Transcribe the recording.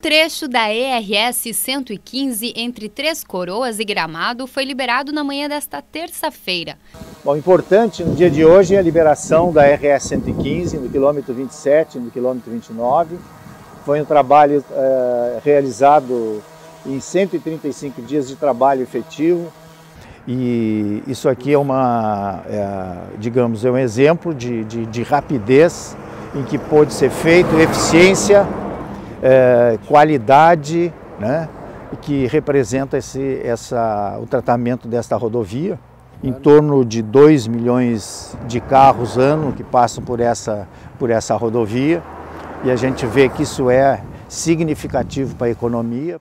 Trecho da ERS-115 entre Três Coroas e Gramado foi liberado na manhã desta terça-feira. Bom, importante no dia de hoje é a liberação da ERS-115 no quilômetro 27 e no quilômetro 29. Foi um trabalho realizado em 135 dias de trabalho efetivo. E isso aqui é digamos, é um exemplo de rapidez em que pôde ser feito, eficiência, qualidade, né, que representa o tratamento desta rodovia. Em torno de 2 milhões de carros ano que passam por essa rodovia, e a gente vê que isso é significativo para a economia.